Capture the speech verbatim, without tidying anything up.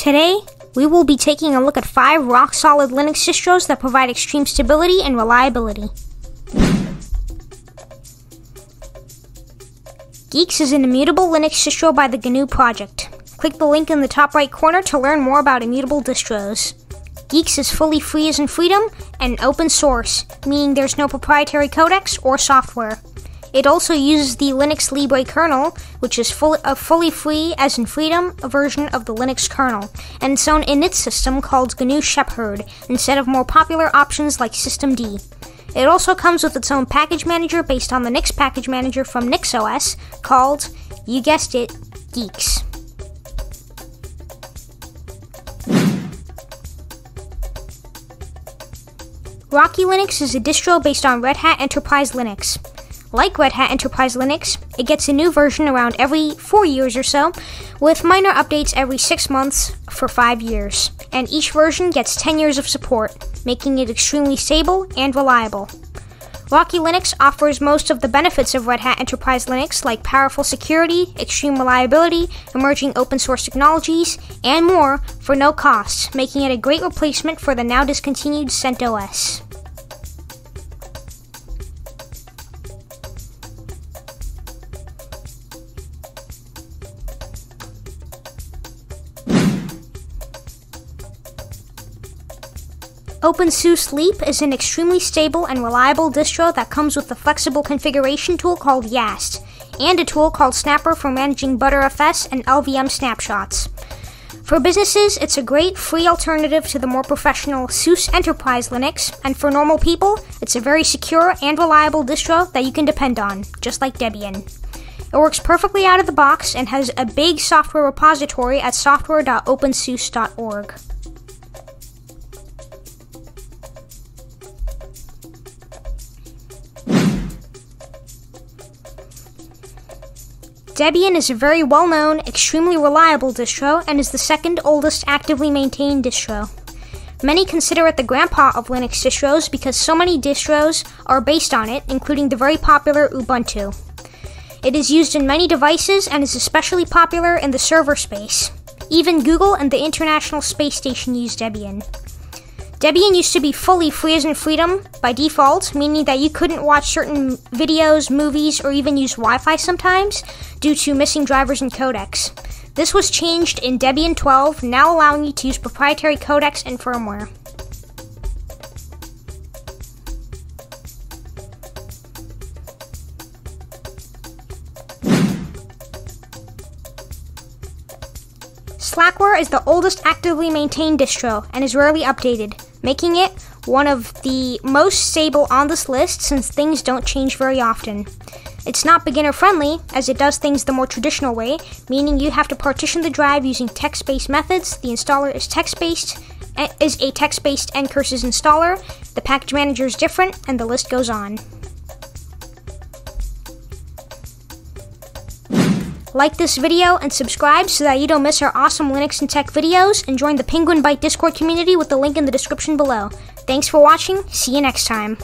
Today, we will be taking a look at five rock-solid Linux distros that provide extreme stability and reliability. Guix is an immutable Linux distro by the G N U Project. Click the link in the top right corner to learn more about immutable distros. Guix is fully free as in freedom and open source, meaning there's no proprietary codecs or software. It also uses the Linux Libre kernel, which is full, a fully free as in freedom version of the Linux kernel, and its own init system called G N U Shepherd, instead of more popular options like Systemd. It also comes with its own package manager based on the Nix package manager from NixOS called, you guessed it, Guix. Rocky Linux is a distro based on Red Hat Enterprise Linux. Like Red Hat Enterprise Linux, it gets a new version around every four years or so, with minor updates every six months for five years. And each version gets ten years of support, making it extremely stable and reliable. Rocky Linux offers most of the benefits of Red Hat Enterprise Linux, like powerful security, extreme reliability, emerging open source technologies, and more for no cost, making it a great replacement for the now discontinued CentOS. OpenSUSE Leap is an extremely stable and reliable distro that comes with a flexible configuration tool called YaST, and a tool called Snapper for managing Btrfs and L V M snapshots. For businesses, it's a great free alternative to the more professional SUSE Enterprise Linux, and for normal people, it's a very secure and reliable distro that you can depend on, just like Debian. It works perfectly out of the box and has a big software repository at software dot opensuse dot org. Debian is a very well-known, extremely reliable distro and is the second oldest actively maintained distro. Many consider it the grandpa of Linux distros because so many distros are based on it, including the very popular Ubuntu. It is used in many devices and is especially popular in the server space. Even Google and the International Space Station use Debian. Debian used to be fully free as in freedom by default, meaning that you couldn't watch certain videos, movies, or even use Wi-Fi sometimes due to missing drivers and codecs. This was changed in Debian twelve, now allowing you to use proprietary codecs and firmware. Slackware is the oldest actively maintained distro and is rarely updated, making it one of the most stable on this list since things don't change very often. It's not beginner-friendly, as it does things the more traditional way, meaning you have to partition the drive using text-based methods. The installer is text-based, is a text-based NCurses installer, the package manager is different, and the list goes on. Like this video and subscribe so that you don't miss our awesome Linux and tech videos, and join the Penguin Byte Discord community with the link in the description below. Thanks for watching, see you next time.